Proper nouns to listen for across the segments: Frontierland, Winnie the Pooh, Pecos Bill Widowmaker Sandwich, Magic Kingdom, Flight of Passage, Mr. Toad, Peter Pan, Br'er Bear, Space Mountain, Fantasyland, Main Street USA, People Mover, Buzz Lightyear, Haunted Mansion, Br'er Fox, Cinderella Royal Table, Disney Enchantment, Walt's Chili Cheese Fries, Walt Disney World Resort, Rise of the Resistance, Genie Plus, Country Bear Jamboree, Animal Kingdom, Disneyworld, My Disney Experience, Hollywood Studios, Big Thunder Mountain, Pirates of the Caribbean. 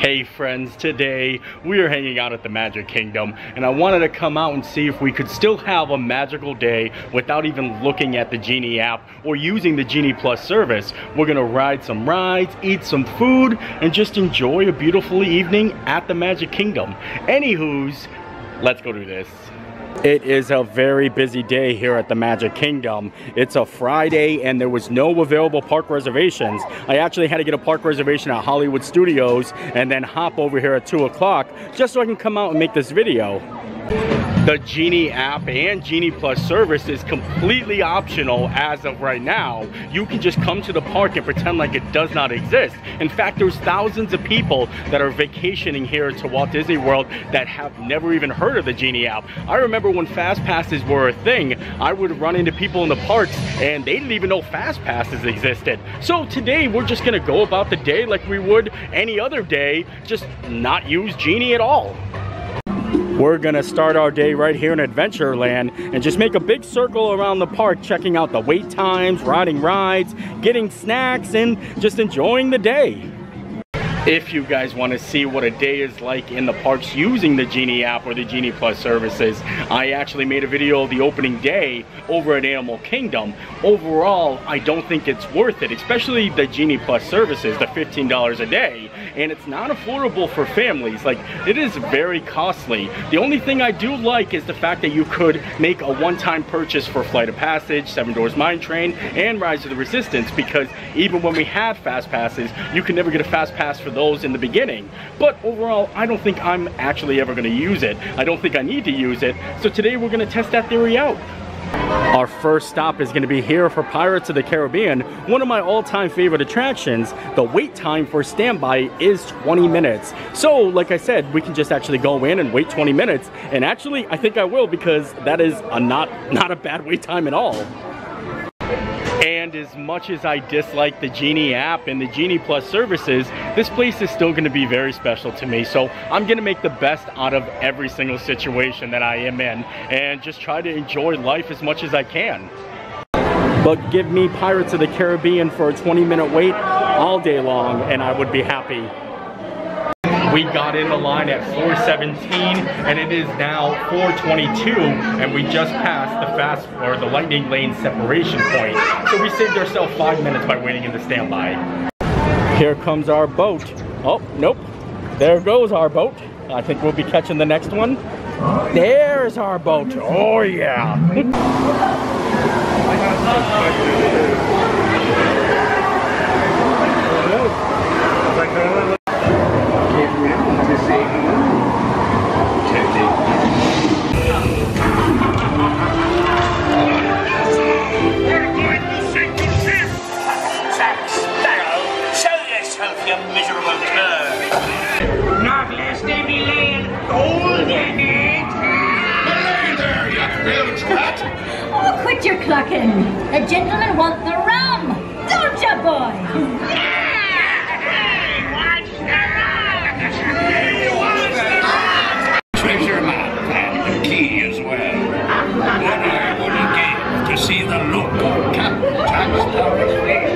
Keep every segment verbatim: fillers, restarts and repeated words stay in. Hey friends, today we are hanging out at the Magic Kingdom and I wanted to come out and see if we could still have a magical day without even looking at the Genie app or using the Genie Plus service. We're gonna ride some rides, eat some food, and just enjoy a beautiful evening at the Magic Kingdom. Anywho's, let's go do this. It is a very busy day here at the Magic Kingdom. It's a Friday and there was no available park reservations. I actually had to get a park reservation at Hollywood Studios and then hop over here at two o'clock just so I can come out and make this video. The Genie app and Genie Plus service is completely optional as of right now. You can just come to the park and pretend like it does not exist. In fact, there's thousands of people that are vacationing here to Walt Disney World that have never even heard of the Genie app. I remember when Fast Passes were a thing, I would run into people in the parks and they didn't even know Fast Passes existed. So today we're just gonna go about the day like we would any other day, just not use Genie at all. We're gonna start our day right here in Adventureland and just make a big circle around the park, checking out the wait times, riding rides, getting snacks, and just enjoying the day. If you guys want to see what a day is like in the parks using the Genie app or the Genie Plus services, I actually made a video of the opening day over at Animal Kingdom. Overall, I don't think it's worth it, especially the Genie Plus services, the fifteen dollars a day, and it's not affordable for families. Like, it is very costly. The only thing I do like is the fact that you could make a one-time purchase for Flight of Passage, Seven Dwarfs Mine Train, and Rise of the Resistance, because even when we had Fast Passes, you can never get a Fast Pass for those in the beginning. But overall, I don't think I'm actually ever going to use it. I don't think I need to use it. So today we're going to test that theory out. Our first stop is going to be here for Pirates of the Caribbean, one of my all-time favorite attractions. The wait time for standby is twenty minutes. So, like I said, we can just actually go in and wait twenty minutes. And actually, I think I will, because that is a not, not a bad wait time at all. And as much as I dislike the Genie app and the Genie Plus services, this place is still going to be very special to me. So I'm going to make the best out of every single situation that I am in and just try to enjoy life as much as I can. But give me Pirates of the Caribbean for a twenty minute wait all day long and I would be happy. We got in the line at four seventeen and it is now four twenty-two and we just passed the fast or the Lightning Lane separation point. So we saved ourselves five minutes by waiting in the standby. Here comes our boat. Oh, nope. There goes our boat. I think we'll be catching the next one. There's our boat. Oh yeah. Oh, quit your clucking. The gentlemen want the rum, don't ya, boy? Yeah! Watch the rum! Watch the rum! Treasure map and the key as well. What I would give to see the look of Captain Jack's face.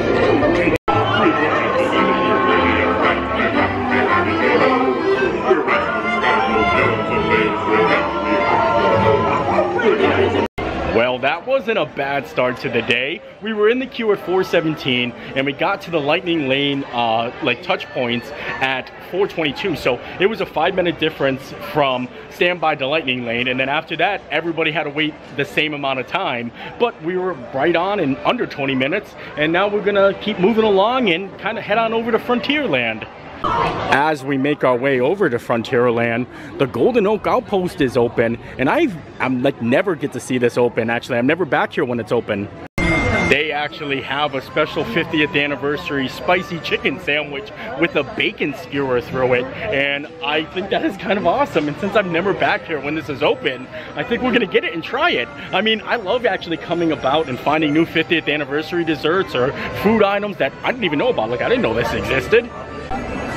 Well, that wasn't a bad start to the day. We were in the queue at four seventeen and we got to the Lightning Lane uh, like touch points at four twenty-two. So it was a five minute difference from standby to Lightning Lane. And then after that, everybody had to wait the same amount of time, but we were right on in under twenty minutes. And now we're gonna keep moving along and kind of head on over to Frontierland. As we make our way over to Frontierland, the Golden Oak Outpost is open, and I've, I'm like never get to see this open, actually. I'm never back here when it's open. They actually have a special fiftieth anniversary spicy chicken sandwich with a bacon skewer through it, and I think that is kind of awesome. And since I'm never back here when this is open, I think we're gonna get it and try it. I mean, I love actually coming about and finding new fiftieth anniversary desserts or food items that I didn't even know about. Like, I didn't know this existed.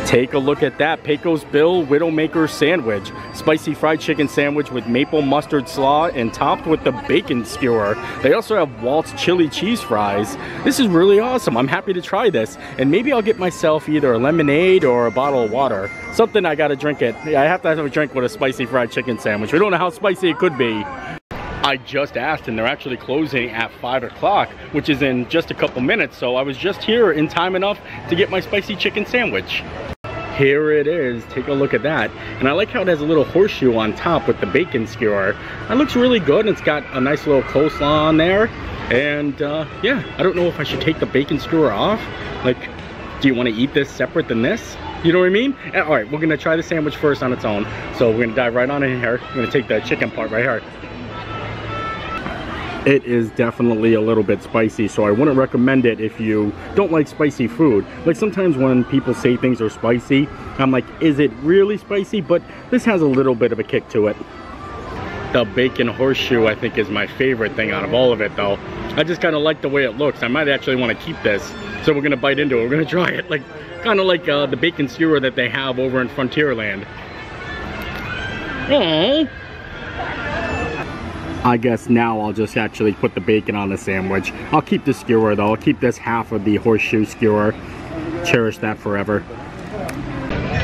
Take a look at that, Pecos Bill Widowmaker Sandwich. spicy fried chicken sandwich with maple mustard slaw and topped with the bacon skewer. They also have Walt's Chili Cheese Fries. This is really awesome. I'm happy to try this, and maybe I'll get myself either a lemonade or a bottle of water. Something I gotta drink it. I have to have a drink with a spicy fried chicken sandwich. We don't know how spicy it could be. I just asked and they're actually closing at five o'clock, which is in just a couple minutes, so I was just here in time enough to get my spicy chicken sandwich. Here it is, take a look at that. And I like how it has a little horseshoe on top with the bacon skewer. That looks really good, and it's got a nice little coleslaw on there. And uh, yeah, I don't know if I should take the bacon skewer off. Like, do you wanna eat this separate than this? You know what I mean? All right, we're gonna try the sandwich first on its own. So we're gonna dive right on in here. We're gonna take the chicken part right here. It is definitely a little bit spicy, so I wouldn't recommend it if you don't like spicy food. Like, sometimes when people say things are spicy, I'm like, is it really spicy? But this has a little bit of a kick to it. The bacon horseshoe, I think, is my favorite thing out of all of it, though. I just kind of like the way it looks. I might actually want to keep this. So we're going to bite into it. We're going to try it. Like, kind of like uh, the bacon skewer that they have over in Frontierland. Aww. I guess now I'll just actually put the bacon on the sandwich. I'll keep the skewer though. I'll keep this half of the horseshoe skewer. Cherish that forever.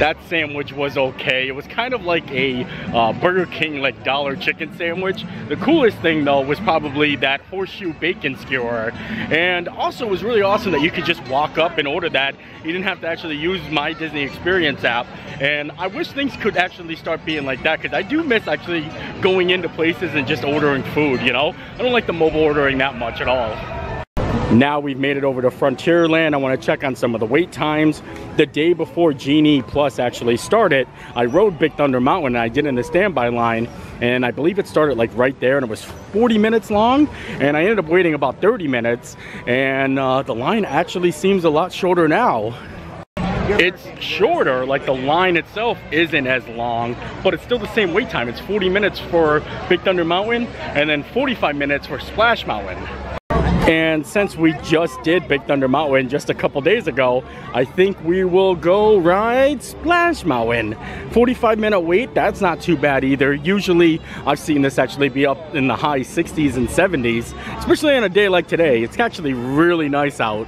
That sandwich was okay. It was kind of like a uh, Burger King, like dollar chicken sandwich. The coolest thing though was probably that horseshoe bacon skewer. And also it was really awesome that you could just walk up and order that. You didn't have to actually use My Disney Experience app. And I wish things could actually start being like that, because I do miss actually going into places and just ordering food, you know? I don't like the mobile ordering that much at all. Now we've made it over to Frontierland. I want to check on some of the wait times. The day before Genie Plus actually started, I rode Big Thunder Mountain and I did in the standby line, and I believe it started like right there, and it was forty minutes long, and I ended up waiting about thirty minutes, and uh, the line actually seems a lot shorter now. It's shorter, like the line itself isn't as long, but it's still the same wait time. It's forty minutes for Big Thunder Mountain and then forty-five minutes for Splash Mountain. And since we just did Big Thunder Mountain just a couple days ago, I think we will go ride Splash Mountain. forty-five minute wait, that's not too bad either. Usually, I've seen this actually be up in the high sixties and seventies, especially on a day like today. It's actually really nice out.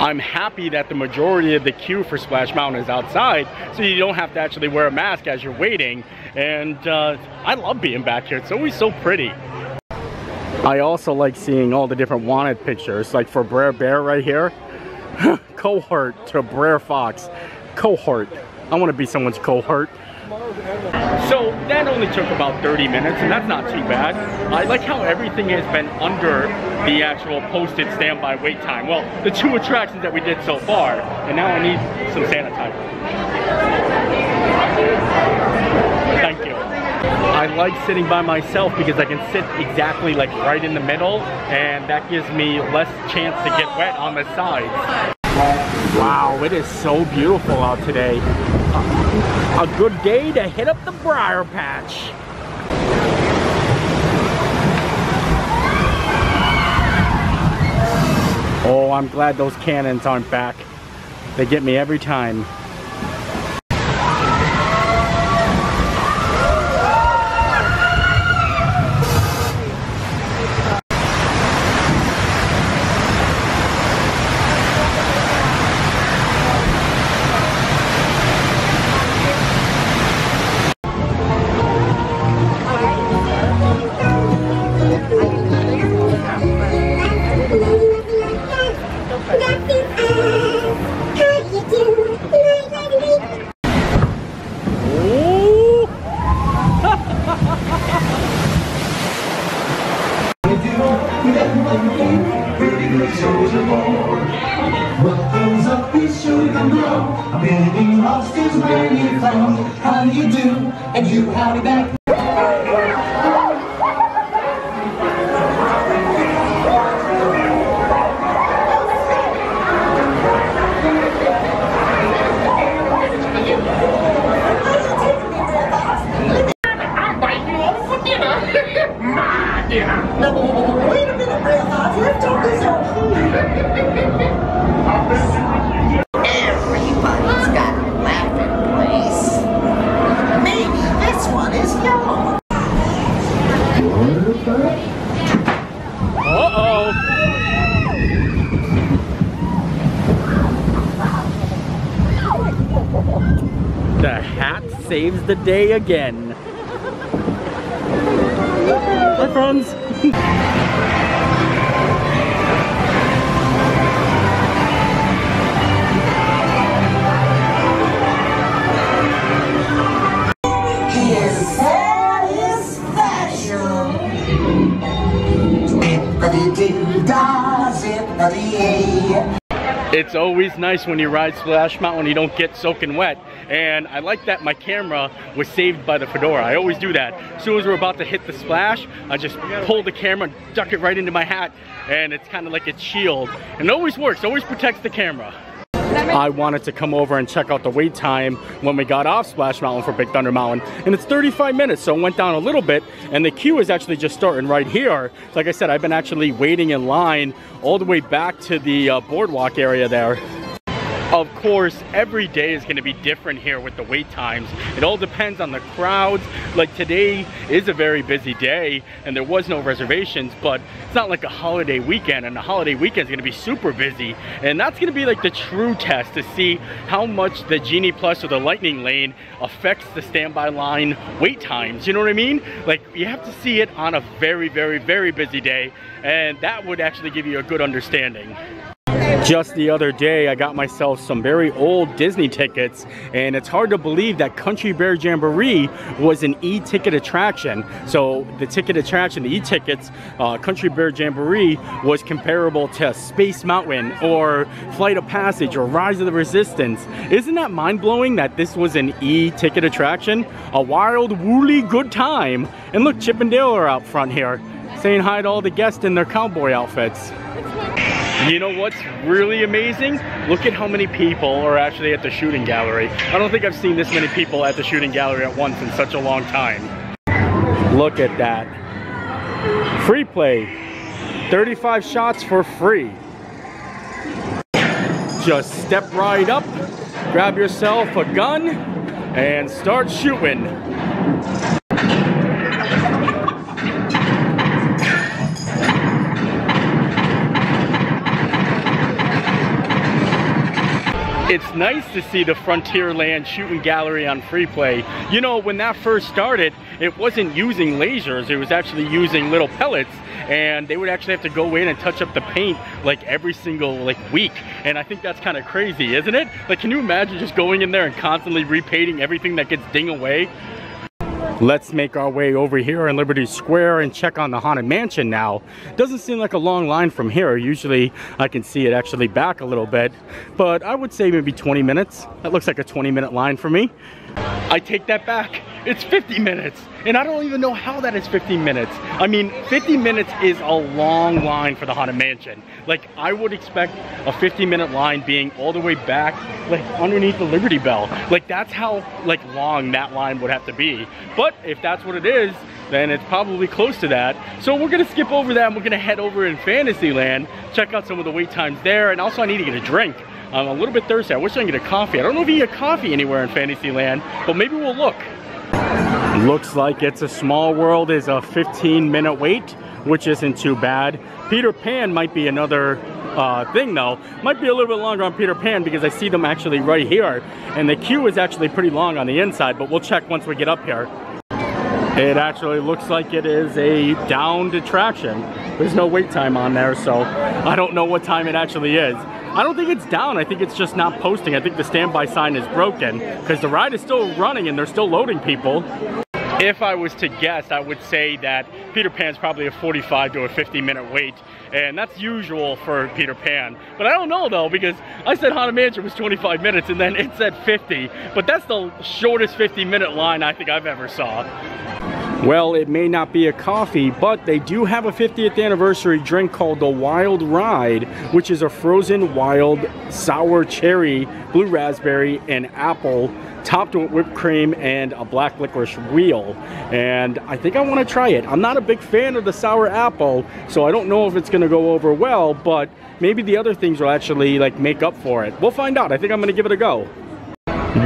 I'm happy that the majority of the queue for Splash Mountain is outside, so you don't have to actually wear a mask as you're waiting. And uh, I love being back here, it's always so pretty. I also like seeing all the different wanted pictures, like for Br'er Bear right here. Cohort to Br'er Fox. Cohort. I want to be someone's cohort. So that only took about thirty minutes, and that's not too bad. I like how everything has been under the actual posted standby wait time. Well, the two attractions that we did so far, and now I need some sanitizer. Thank you. I like sitting by myself because I can sit exactly like right in the middle, and that gives me less chance to get wet on the sides. Wow, it is so beautiful out today. A, a good day to hit up the Briar Patch. Oh, I'm glad those cannons aren't back. They get me every time. Everybody's got a laughing place. Maybe this The hat saves the day again. Bye, friends. It's always nice when you ride Splash Mountain, you don't get soaking wet. And I like that my camera was saved by the fedora. I always do that. As soon as we're about to hit the splash, I just pull the camera and duck it right into my hat. And it's kind of like a shield. And it always works, always protects the camera. I wanted to come over and check out the wait time when we got off Splash Mountain for Big Thunder Mountain. And it's thirty-five minutes, so it went down a little bit. And the queue is actually just starting right here. Like I said, I've been actually waiting in line all the way back to the uh, boardwalk area there. Of course, every day is going to be different here with the wait times. It all depends on the crowds. Like today is a very busy day and there was no reservations, but it's not like a holiday weekend, and the holiday weekend is going to be super busy. And that's going to be like the true test to see how much the Genie Plus or the Lightning Lane affects the standby line wait times. You know what I mean? Like, you have to see it on a very, very, very busy day, and that would actually give you a good understanding. Just the other day, I got myself some very old Disney tickets, and it's hard to believe that Country Bear Jamboree was an e-ticket attraction. So the ticket attraction, the e-tickets, uh, Country Bear Jamboree was comparable to Space Mountain or Flight of Passage or Rise of the Resistance. Isn't that mind-blowing that this was an e-ticket attraction? A wild, woolly good time. And look, Chip and Dale are out front here, saying hi to all the guests in their cowboy outfits. You know what's really amazing? Look at how many people are actually at the shooting gallery. I don't think I've seen this many people at the shooting gallery at once in such a long time. Look at that. Free play. thirty-five shots for free. Just step right up, grab yourself a gun, and start shooting. It's nice to see the Frontierland shooting gallery on free play. You know, when that first started, it wasn't using lasers, it was actually using little pellets, and they would actually have to go in and touch up the paint like every single like week. And I think that's kind of crazy, isn't it? Like, can you imagine just going in there and constantly repainting everything that gets dinged away? Let's make our way over here in Liberty Square and check on the Haunted Mansion now. Doesn't seem like a long line from here. Usually I can see it actually back a little bit, but I would say maybe twenty minutes. That looks like a twenty minute line for me. I take that back. It's fifty minutes, and I don't even know how that is fifty minutes. I mean, fifty minutes is a long line for the Haunted Mansion. Like, I would expect a fifty minute line being all the way back, like underneath the Liberty Bell. Like, that's how like long that line would have to be. But if that's what it is, then it's probably close to that. So we're gonna skip over that, and we're gonna head over in Fantasyland, check out some of the wait times there, and also I need to get a drink. I'm a little bit thirsty. I wish I could get a coffee. I don't know if you get coffee anywhere in Fantasyland, but maybe we'll look. Looks like It's a Small World is a fifteen minute wait, which isn't too bad. Peter Pan might be another uh, thing though. Might be a little bit longer on Peter Pan because I see them actually right here. And the queue is actually pretty long on the inside, but we'll check once we get up here. It actually looks like it is a downed attraction. There's no wait time on there, so I don't know what time it actually is. I don't think it's down, I think it's just not posting. I think the standby sign is broken because the ride is still running and they're still loading people. If I was to guess, I would say that Peter Pan's probably a forty-five to a fifty minute wait, and that's usual for Peter Pan. But I don't know though, because I said Haunted Mansion was twenty-five minutes and then it said fifty, but that's the shortest fifty minute line I think I've ever saw. Well, it may not be a coffee, but they do have a fiftieth anniversary drink called the Wild Ride, which is a frozen wild sour cherry, blue raspberry, and apple topped with whipped cream and a black licorice wheel. And I think I want to try it. I'm not a big fan of the sour apple, so I don't know if it's going to go over well, but maybe the other things will actually like make up for it. We'll find out. I think I'm going to give it a go.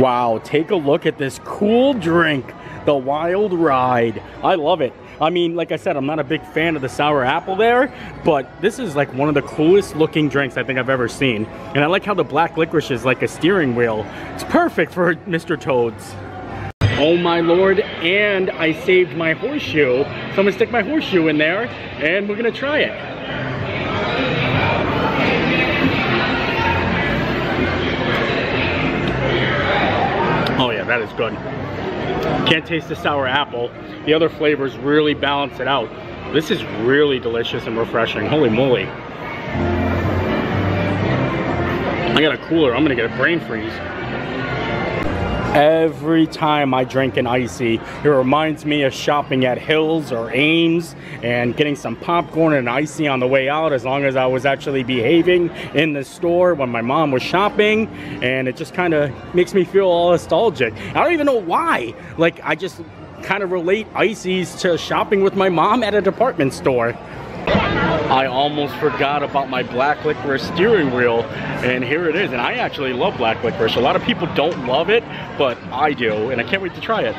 Wow, take a look at this cool drink. The Wild Ride. I love it. I mean, like I said, I'm not a big fan of the sour apple there, but this is like one of the coolest looking drinks I think I've ever seen. And I like how the black licorice is like a steering wheel. It's perfect for Mister Toads. Oh my lord, and I saved my horseshoe. So I'm gonna stick my horseshoe in there and we're gonna try it. Oh yeah, that is good. Can't taste the sour apple. The other flavors really balance it out. This is really delicious and refreshing. Holy moly. I got a cooler. I'm gonna get a brain freeze. Every time I drink an icy, it reminds me of shopping at Hills or Ames and getting some popcorn and icy on the way out, as long as I was actually behaving in the store when my mom was shopping. And it just kind of makes me feel all nostalgic. I don't even know why. Like, I just kind of relate icies to shopping with my mom at a department store. I almost forgot about my black licorice steering wheel, and here it is. And I actually love black licorice. A lot of people don't love it, but I do, and I can't wait to try it.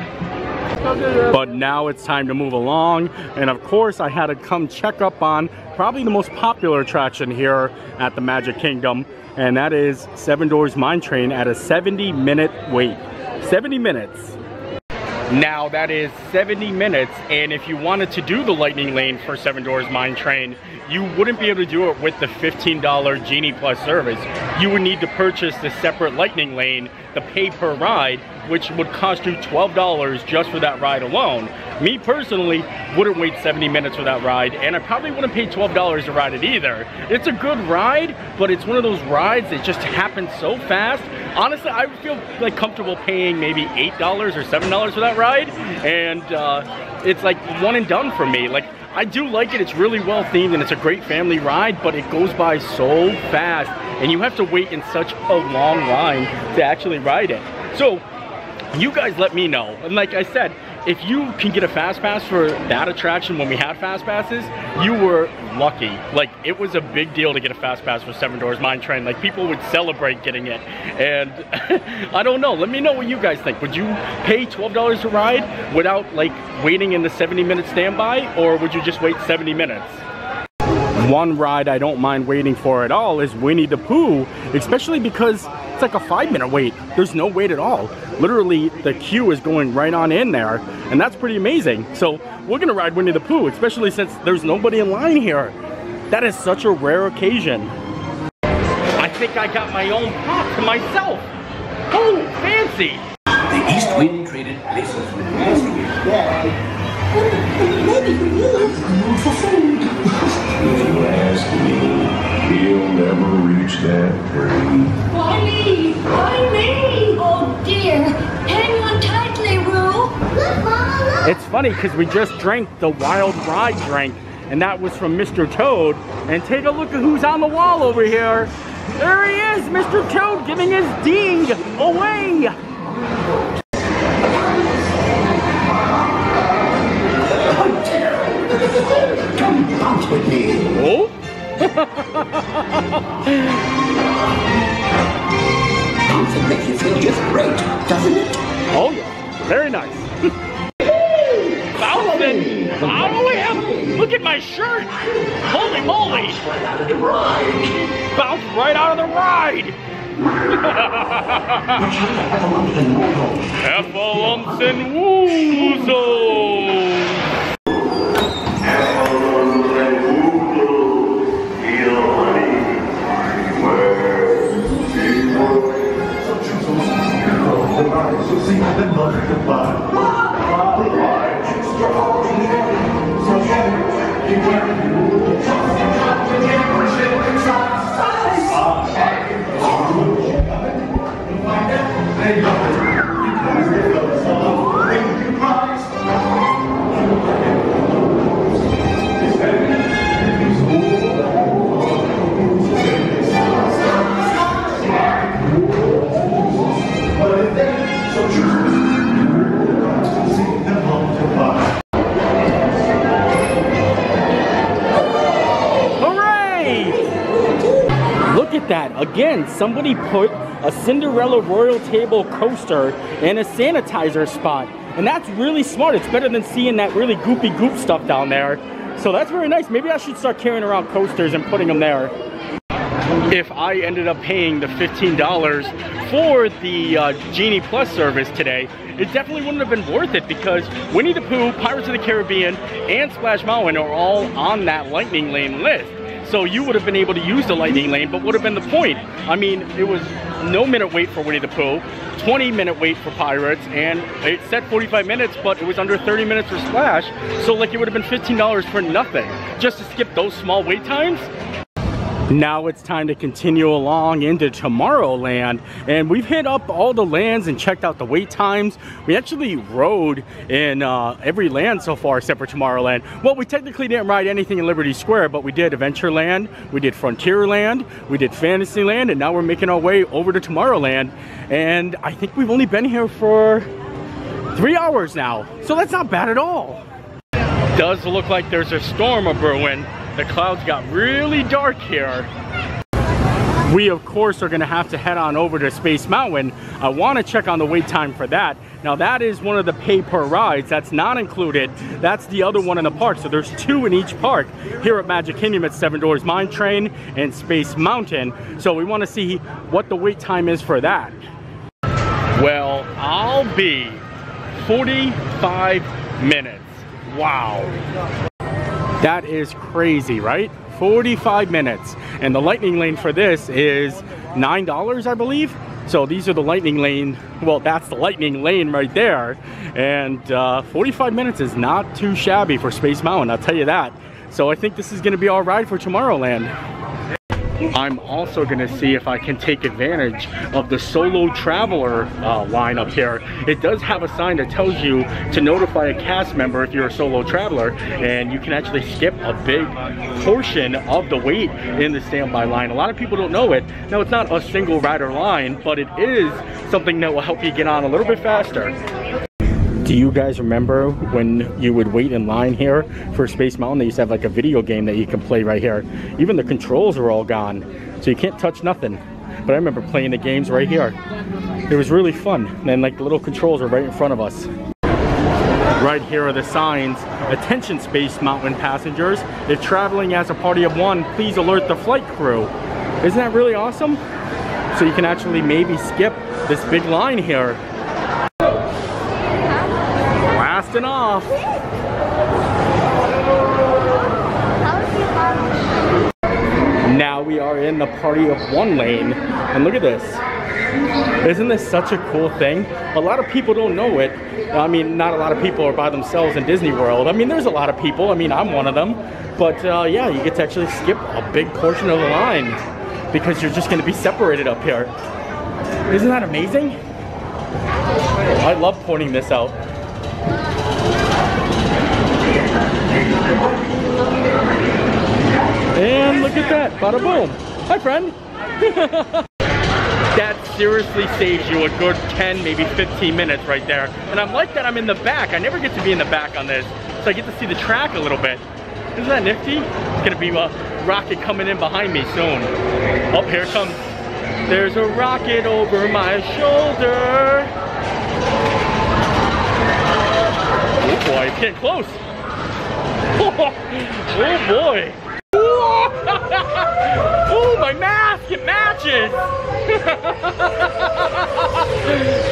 But now it's time to move along, and of course I had to come check up on probably the most popular attraction here at the Magic Kingdom, and that is Seven Dwarfs Mine Train at a seventy minute wait. seventy minutes. Now that is seventy minutes, and if you wanted to do the Lightning Lane for Seven Dwarfs Mine Train, you wouldn't be able to do it with the fifteen dollar Genie Plus service. You would need to purchase the separate Lightning Lane, the pay per ride, which would cost you twelve dollars just for that ride alone. Me personally wouldn't wait seventy minutes for that ride, and I probably wouldn't pay twelve dollars to ride it either. It's a good ride, but it's one of those rides that just happens so fast. Honestly, I would feel like comfortable paying maybe eight dollars or seven dollars for that ride, and uh, it's like one and done for me. Like, I do like it, it's really well themed and it's a great family ride, but it goes by so fast and you have to wait in such a long line to actually ride it. So you guys let me know, and like I said, if you can get a fast pass for that attraction when we had fast passes, you were lucky. Like, it was a big deal to get a fast pass for Seven Dwarfs Mine Train. Like, people would celebrate getting it. And I don't know, let me know what you guys think. Would you pay twelve dollars to ride without like waiting in the seventy minute standby, or would you just wait seventy minutes? One ride I don't mind waiting for at all is Winnie the Pooh, especially because it's like a five minute wait. There's no wait at all. Literally, the queue is going right on in there, and that's pretty amazing. So we're gonna ride Winnie the Pooh, especially since there's nobody in line here. That is such a rare occasion. I think I got my own pop to myself. Oh, fancy. The East Wind traded places with the West Wind. Yeah. Maybe we'll have food. If you ask me, he'll never reach that tree. Why me? Why me? Oh dear. Hang on tightly, Roo. Look, Mama, look. It's funny because we just drank the Wild Ride drink, and that was from Mister Toad. And take a look at who's on the wall over here. There he is, Mister Toad, giving his ding away. Come bounce with me. Oh? Bounce will make you feel just great, doesn't it? Oh yeah, very nice. Bouncing! Oh yeah! Look at my shirt! Holy moly! Bounce right out of the ride! Bounce right out of the ride! Heffalumps and woozles! Again, somebody put a Cinderella Royal Table coaster in a sanitizer spot. And that's really smart. It's better than seeing that really goopy goop stuff down there. So that's very nice. Maybe I should start carrying around coasters and putting them there. If I ended up paying the fifteen dollars for the uh, Genie Plus service today, it definitely wouldn't have been worth it, because Winnie the Pooh, Pirates of the Caribbean, and Splash Mountain are all on that Lightning Lane list. So you would have been able to use the Lightning Lane, but what would have been the point? I mean, it was no minute wait for Winnie the Pooh, twenty minute wait for Pirates, and it said forty-five minutes, but it was under thirty minutes for Splash. So like, it would have been fifteen dollars for nothing, just to skip those small wait times. Now it's time to continue along into Tomorrowland, and we've hit up all the lands and checked out the wait times. We actually rode in uh, every land so far except for Tomorrowland. Well, we technically didn't ride anything in Liberty Square, but we did Adventureland, we did Frontierland, we did Fantasyland, and now we're making our way over to Tomorrowland. And I think we've only been here for three hours now, so that's not bad at all. Does look like there's a storm a brewing. The clouds got really dark here. We of course are gonna have to head on over to Space Mountain. I wanna check on the wait time for that. Now that is one of the pay per rides, that's not included. That's the other one in the park, so there's two in each park. Here at Magic Kingdom at Seven Dwarfs Mine Train and Space Mountain. So we wanna see what the wait time is for that. Well, I'll be forty-five minutes, wow. That is crazy, right? forty-five minutes. And the Lightning Lane for this is nine dollars, I believe. So these are the Lightning Lane. Well, that's the Lightning Lane right there. And uh, forty-five minutes is not too shabby for Space Mountain, I'll tell you that. So I think this is gonna be our ride for Tomorrowland. I'm also gonna see if I can take advantage of the Solo Traveler uh, lineup here. It does have a sign that tells you to notify a cast member if you're a Solo Traveler, and you can actually skip a big portion of the wait in the standby line. A lot of people don't know it. Now, it's not a single rider line, but it is something that will help you get on a little bit faster. Do you guys remember when you would wait in line here for Space Mountain? They used to have like a video game that you can play right here. Even the controls are all gone, so you can't touch nothing. But I remember playing the games right here. It was really fun. And then like the little controls are right in front of us. Right here are the signs. Attention Space Mountain passengers. If traveling as a party of one, please alert the flight crew. Isn't that really awesome? So you can actually maybe skip this big line here. Blasting off. Now we are in the party of one lane, and look at this. Isn't this such a cool thing? A lot of people don't know it. I mean, not a lot of people are by themselves in Disney World. I mean, there's a lot of people. I mean, I'm one of them. But uh, yeah, you get to actually skip a big portion of the line because you're just going to be separated up here. Isn't that amazing? I love pointing this out. And look at that, bada boom. Hi friend. That seriously saves you a good ten, maybe fifteen minutes right there. And I'm like that I'm in the back. I never get to be in the back on this. So I get to see the track a little bit. Isn't that nifty? It's gonna be a rocket coming in behind me soon. Oh, here it comes. There's a rocket over my shoulder. Oh boy, it's getting close. Oh boy. Oh, my mask, it matches.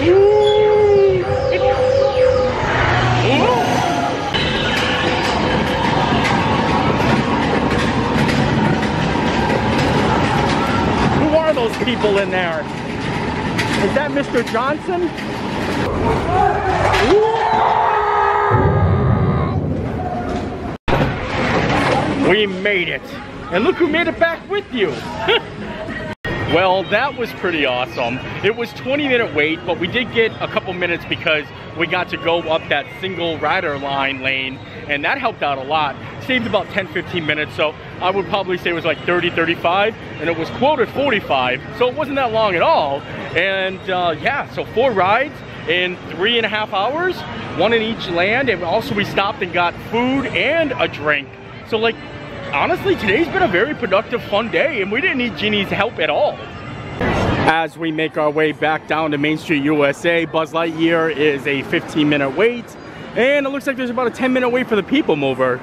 Ooh. Ooh. Who are those people in there? Is that Mister Johnson? Ooh. We made it, and look who made it back with you. Well, that was pretty awesome. It was twenty minute wait, but we did get a couple minutes because we got to go up that single rider line lane, and that helped out a lot. Saved about ten, fifteen minutes, so I would probably say it was like thirty, thirty-five, and it was quoted forty-five, so it wasn't that long at all. And uh, yeah, so four rides in three and a half hours, one in each land, and also we stopped and got food and a drink. So like, honestly, today's been a very productive, fun day, and we didn't need Genie's help at all. as we make our way back down to Main Street U S A. Buzz Lightyear is a fifteen minute wait, and it looks like there's about a ten minute wait for the People Mover.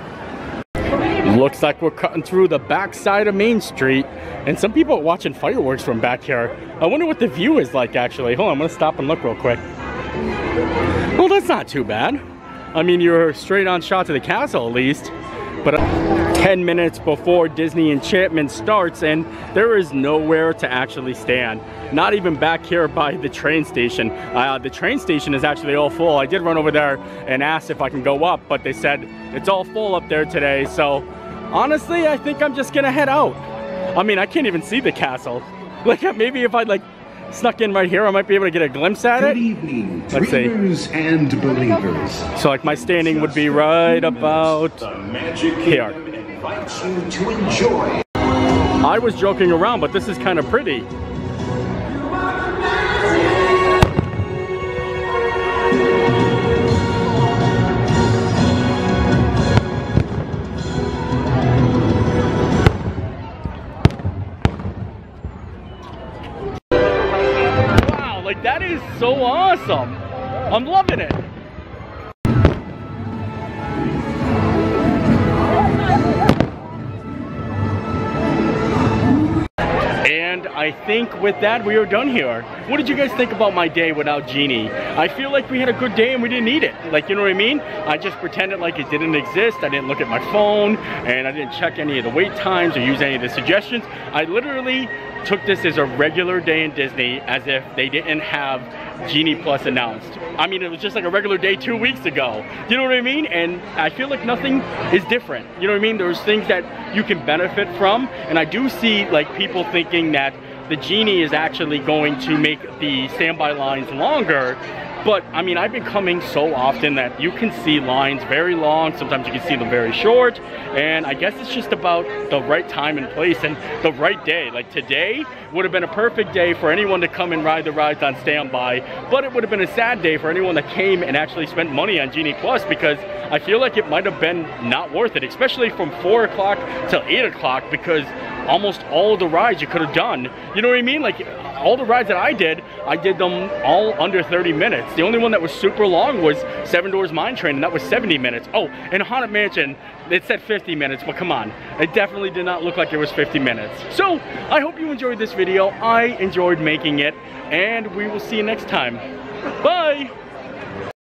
Looks like we're cutting through the back side of Main Street, and some people are watching fireworks from back here. I wonder what the view is like actually. Hold on, I'm gonna stop and look real quick. Well, that's not too bad. I mean, you're straight on shot to the castle at least. But ten minutes before Disney Enchantment starts, and there is nowhere to actually stand. Not even back here by the train station. Uh, the train station is actually all full. I did run over there and asked if I can go up, but they said it's all full up there today. So honestly, I think I'm just gonna head out. I mean, I can't even see the castle. Like, maybe if I like snuck in right here, I might be able to get a glimpse at it. Good evening, let's dreamers see. And believers. So like my standing would be right about here. You to enjoy. I was joking around, but this is kind of pretty. Wow, like that is so awesome. I'm loving it. And I think with that, we are done here. What did you guys think about my day without Genie? I feel like we had a good day and we didn't need it. Like, you know what I mean? I just pretended like it didn't exist. I didn't look at my phone, and I didn't check any of the wait times or use any of the suggestions. I literally took this as a regular day in Disney, as if they didn't have Genie Plus announced. I mean, it was just like a regular day two weeks ago. You know what I mean? And I feel like nothing is different. You know what I mean? There's things that you can benefit from, and I do see like people thinking that the Genie is actually going to make the standby lines longer. But I mean, I've been coming so often that you can see lines very long, sometimes you can see them very short, and I guess it's just about the right time and place and the right day. Like today would have been a perfect day for anyone to come and ride the rides on standby, but it would have been a sad day for anyone that came and actually spent money on Genie Plus, because I feel like it might have been not worth it, especially from four o'clock till eight o'clock, because almost all the rides you could have done. You know what I mean? Like all the rides that I did, I did them all under thirty minutes. The only one that was super long was Seven Dwarfs Mine Train, and that was seventy minutes. Oh, and Haunted Mansion, it said fifty minutes, but come on. It definitely did not look like it was fifty minutes. So I hope you enjoyed this video. I enjoyed making it, and we will see you next time. Bye.